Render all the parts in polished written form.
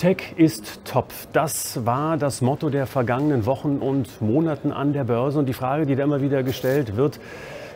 Tech ist Topf. Das war das Motto der vergangenen Wochen und Monaten an der Börse. Und die Frage, die da immer wieder gestellt wird,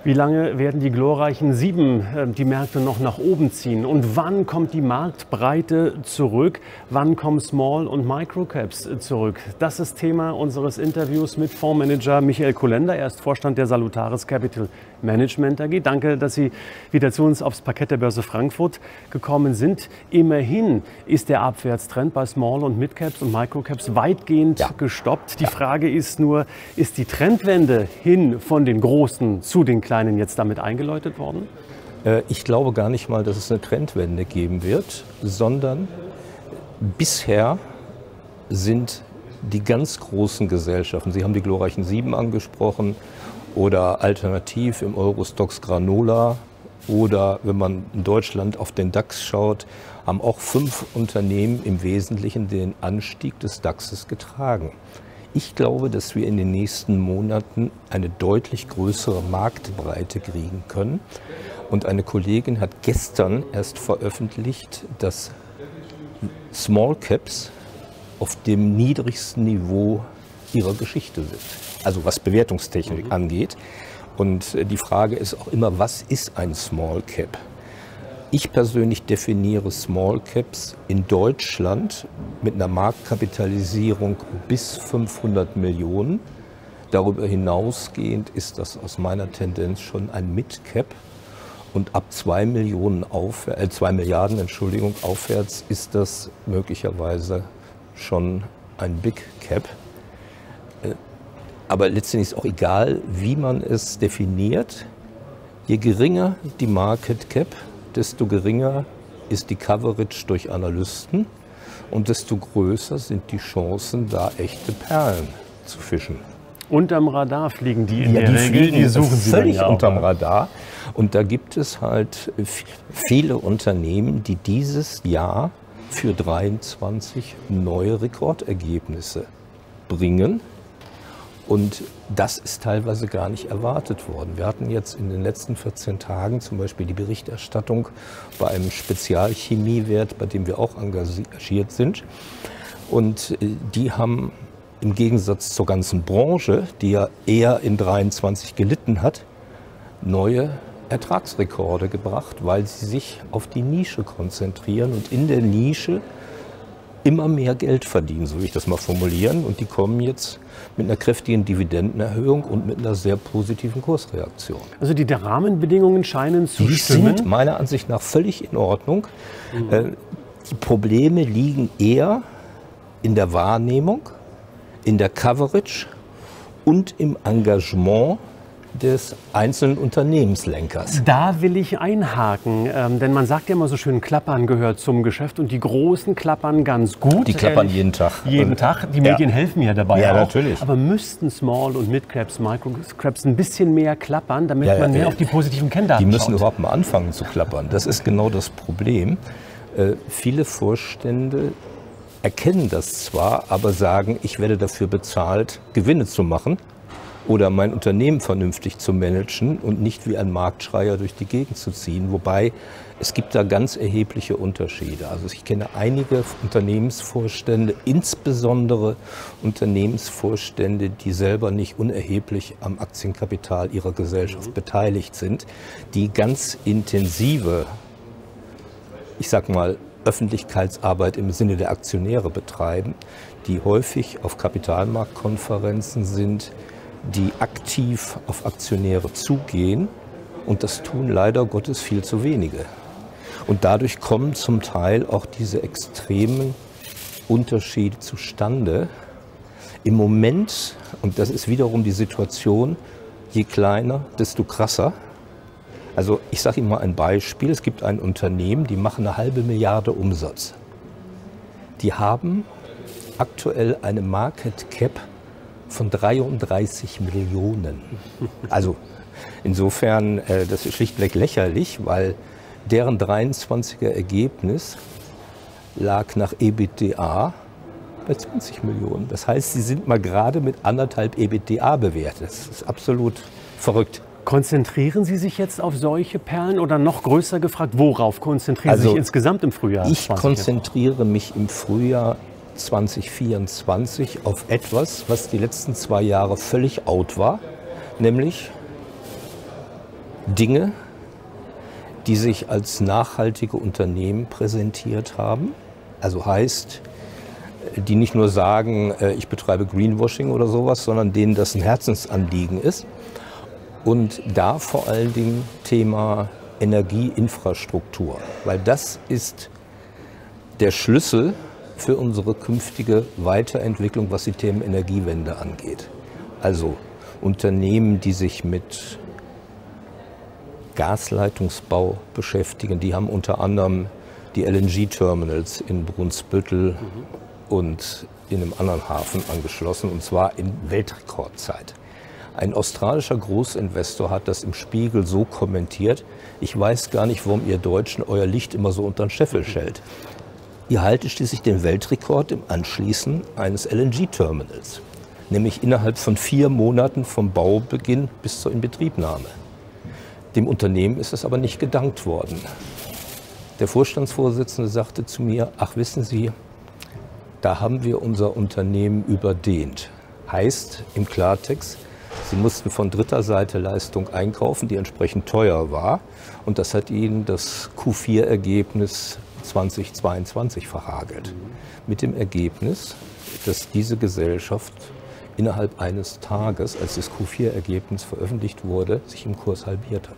wie lange werden die glorreichen Sieben die Märkte noch nach oben ziehen? Und wann kommt die Marktbreite zurück? Wann kommen Small- und Microcaps zurück? Das ist Thema unseres Interviews mit Fondsmanager Michael Kolender. Er ist Vorstand der Salutaris Capital Management AG. Danke, dass Sie wieder zu uns aufs Parkett der Börse Frankfurt gekommen sind. Immerhin ist der Abwärtstrend bei Small- und Midcaps und Microcaps weitgehend gestoppt. Die Frage ist nur, ist die Trendwende hin von den Großen zu den Kleinen jetzt damit eingeläutet worden? Ich glaube gar nicht mal, dass es eine Trendwende geben wird, sondern bisher sind die ganz großen Gesellschaften, Sie haben die glorreichen Sieben angesprochen, oder alternativ im Eurostoxx Granola oder wenn man in Deutschland auf den DAX schaut, haben auch 5 Unternehmen im Wesentlichen den Anstieg des DAXes getragen. Ich glaube, dass wir in den nächsten Monaten eine deutlich größere Marktbreite kriegen können. Und eine Kollegin hat gestern erst veröffentlicht, dass Small Caps auf dem niedrigsten Niveau ihrer Geschichte sind. Also was Bewertungstechnik angeht. Und die Frage ist auch immer, was ist ein Small Cap? Ich persönlich definiere Small Caps in Deutschland mit einer Marktkapitalisierung bis 500 Millionen. Darüber hinausgehend ist das aus meiner Tendenz schon ein Mid-Cap. Und ab 2 Milliarden aufwärts ist das möglicherweise schon ein Big-Cap. Aber letztendlich ist auch egal, wie man es definiert. Je geringer die Market Cap, desto geringer ist die Coverage durch Analysten und desto größer sind die Chancen, da echte Perlen zu fischen. Unterm Radar fliegen die in der Regel. Die suchen sie völlig unterm Radar. Und da gibt es halt viele Unternehmen, die dieses Jahr für 23 neue Rekordergebnisse bringen. Und das ist teilweise gar nicht erwartet worden. Wir hatten jetzt in den letzten 14 Tagen zum Beispiel die Berichterstattung bei einem Spezialchemiewert, bei dem wir auch engagiert sind. Und die haben im Gegensatz zur ganzen Branche, die ja eher in 23 gelitten hat, neue Ertragsrekorde gebracht, weil sie sich auf die Nische konzentrieren und in der Nische immer mehr Geld verdienen, so will ich das mal formulieren. Und die kommen jetzt mit einer kräftigen Dividendenerhöhung und mit einer sehr positiven Kursreaktion. Also die Rahmenbedingungen scheinen zu stimmen? Die sind meiner Ansicht nach völlig in Ordnung. Die Probleme liegen eher in der Wahrnehmung, in der Coverage und im Engagement des einzelnen Unternehmenslenkers. Da will ich einhaken, denn man sagt ja immer so schön, Klappern gehört zum Geschäft und die Großen klappern ganz gut. Die klappern jeden Tag. Jeden Tag. Die Medien helfen ja dabei auch. Natürlich. Aber müssten Small- und Mid-Caps, Micro-Caps ein bisschen mehr klappern, damit man mehr auf die positiven Kenndaten schaut? Die müssen überhaupt mal anfangen zu klappern. Das ist genau das Problem. Viele Vorstände erkennen das zwar, aber sagen, ich werde dafür bezahlt, Gewinne zu machen oder mein Unternehmen vernünftig zu managen und nicht wie ein Marktschreier durch die Gegend zu ziehen. Wobei, es gibt da ganz erhebliche Unterschiede. Also ich kenne einige Unternehmensvorstände, insbesondere Unternehmensvorstände, die selber nicht unerheblich am Aktienkapital ihrer Gesellschaft beteiligt sind, die ganz intensive, ich sag mal, Öffentlichkeitsarbeit im Sinne der Aktionäre betreiben, die häufig auf Kapitalmarktkonferenzen sind, die aktiv auf Aktionäre zugehen, und das tun leider Gottes viel zu wenige. Und dadurch kommen zum Teil auch diese extremen Unterschiede zustande. Im Moment, und das ist wiederum die Situation, je kleiner, desto krasser. Also ich sage Ihnen mal ein Beispiel. Es gibt ein Unternehmen, die machen 0,5 Milliarde Umsatz. Die haben aktuell eine Market Cap von 33 Millionen. Also insofern, das ist schlichtweg lächerlich, weil deren 23er Ergebnis lag nach EBITDA bei 20 Millionen. Das heißt, sie sind mal gerade mit 1,5 EBITDA bewertet. Das ist absolut verrückt. Konzentrieren Sie sich jetzt auf solche Perlen oder noch größer gefragt, worauf konzentrieren Sie sich insgesamt im Frühjahr? Ich konzentriere mich im Frühjahr 2024 auf etwas, was die letzten 2 Jahre völlig out war, nämlich Dinge, die sich als nachhaltige Unternehmen präsentiert haben. Also heißt, die nicht nur sagen, ich betreibe Greenwashing oder sowas, sondern denen das ein Herzensanliegen ist. Und da vor allen Dingen Thema Energieinfrastruktur, weil das ist der Schlüssel für unsere künftige Weiterentwicklung, was die Themen Energiewende angeht. Also Unternehmen, die sich mit Gasleitungsbau beschäftigen, die haben unter anderem die LNG-Terminals in Brunsbüttel und in einem anderen Hafen angeschlossen, und zwar in Weltrekordzeit. Ein australischer Großinvestor hat das im Spiegel so kommentiert: Ich weiß gar nicht, warum ihr Deutschen euer Licht immer so unter den Scheffel schellt. Ihr haltet schließlich den Weltrekord im Anschließen eines LNG-Terminals, nämlich innerhalb von 4 Monaten vom Baubeginn bis zur Inbetriebnahme. Dem Unternehmen ist das aber nicht gedankt worden. Der Vorstandsvorsitzende sagte zu mir: Ach, wissen Sie, da haben wir unser Unternehmen überdehnt. Heißt im Klartext, Sie mussten von dritter Seite Leistung einkaufen, die entsprechend teuer war. Und das hat Ihnen das Q4-Ergebnis 2022 verhagelt. Mit dem Ergebnis, dass diese Gesellschaft innerhalb eines Tages, als das Q4-Ergebnis veröffentlicht wurde, sich im Kurs halbiert hat.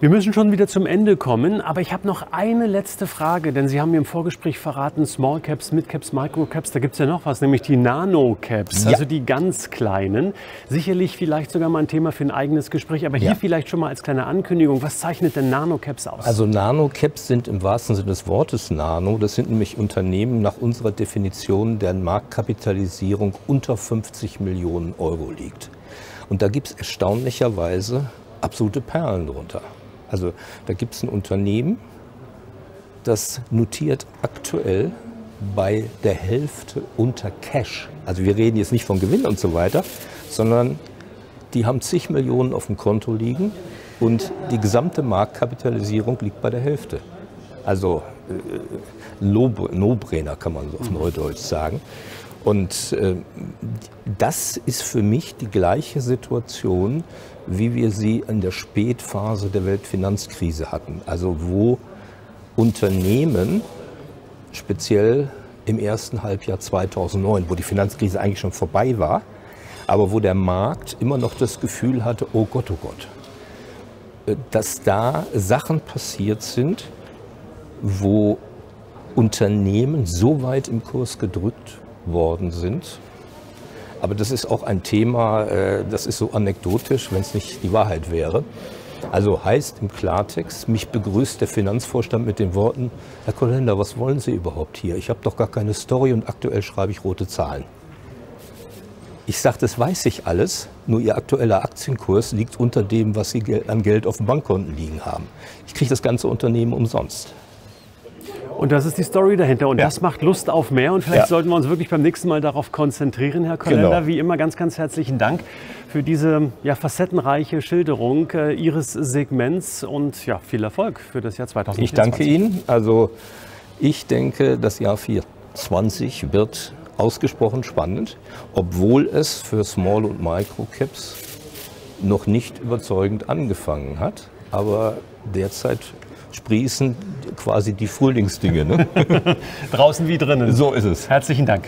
Wir müssen schon wieder zum Ende kommen, aber ich habe noch eine letzte Frage, denn Sie haben mir im Vorgespräch verraten, Small Caps, Mid Caps, Micro Caps, da gibt es ja noch was, nämlich die Nano Caps, also die ganz kleinen. Sicherlich vielleicht sogar mal ein Thema für ein eigenes Gespräch, aber hier vielleicht schon mal als kleine Ankündigung, was zeichnet denn Nano Caps aus? Also Nano Caps sind im wahrsten Sinne des Wortes Nano, das sind nämlich Unternehmen nach unserer Definition, deren Marktkapitalisierung unter 50 Millionen Euro liegt. Und da gibt es erstaunlicherweise absolute Perlen drunter. Also da gibt es ein Unternehmen, das notiert aktuell bei der Hälfte unter Cash. Also wir reden jetzt nicht von Gewinn und so weiter, sondern die haben zig Millionen auf dem Konto liegen und die gesamte Marktkapitalisierung liegt bei der Hälfte. Also No-Brainer kann man so auf Neudeutsch sagen. Und das ist für mich die gleiche Situation, wie wir sie in der Spätphase der Weltfinanzkrise hatten. Also wo Unternehmen, speziell im ersten Halbjahr 2009, wo die Finanzkrise eigentlich schon vorbei war, aber wo der Markt immer noch das Gefühl hatte, oh Gott, dass da Sachen passiert sind, wo Unternehmen so weit im Kurs gedrückt worden sind. Aber das ist auch ein Thema, das ist so anekdotisch, wenn es nicht die Wahrheit wäre. Also heißt im Klartext, mich begrüßt der Finanzvorstand mit den Worten: Herr Kolender, was wollen Sie überhaupt hier? Ich habe doch gar keine Story und aktuell schreibe ich rote Zahlen. Ich sage, das weiß ich alles, nur Ihr aktueller Aktienkurs liegt unter dem, was Sie an Geld auf dem Bankkonten liegen haben. Ich kriege das ganze Unternehmen umsonst. Und das ist die Story dahinter und das macht Lust auf mehr und vielleicht sollten wir uns wirklich beim nächsten Mal darauf konzentrieren, Herr Kolender. Genau. Wie immer ganz, ganz herzlichen Dank für diese facettenreiche Schilderung Ihres Segments und viel Erfolg für das Jahr 2024. Ich danke Ihnen. Also ich denke, das Jahr 2024 wird ausgesprochen spannend, obwohl es für Small- und Microcaps noch nicht überzeugend angefangen hat, aber derzeit sprießen quasi die Frühlingsdinge. Ne? Draußen wie drinnen. So ist es. Herzlichen Dank.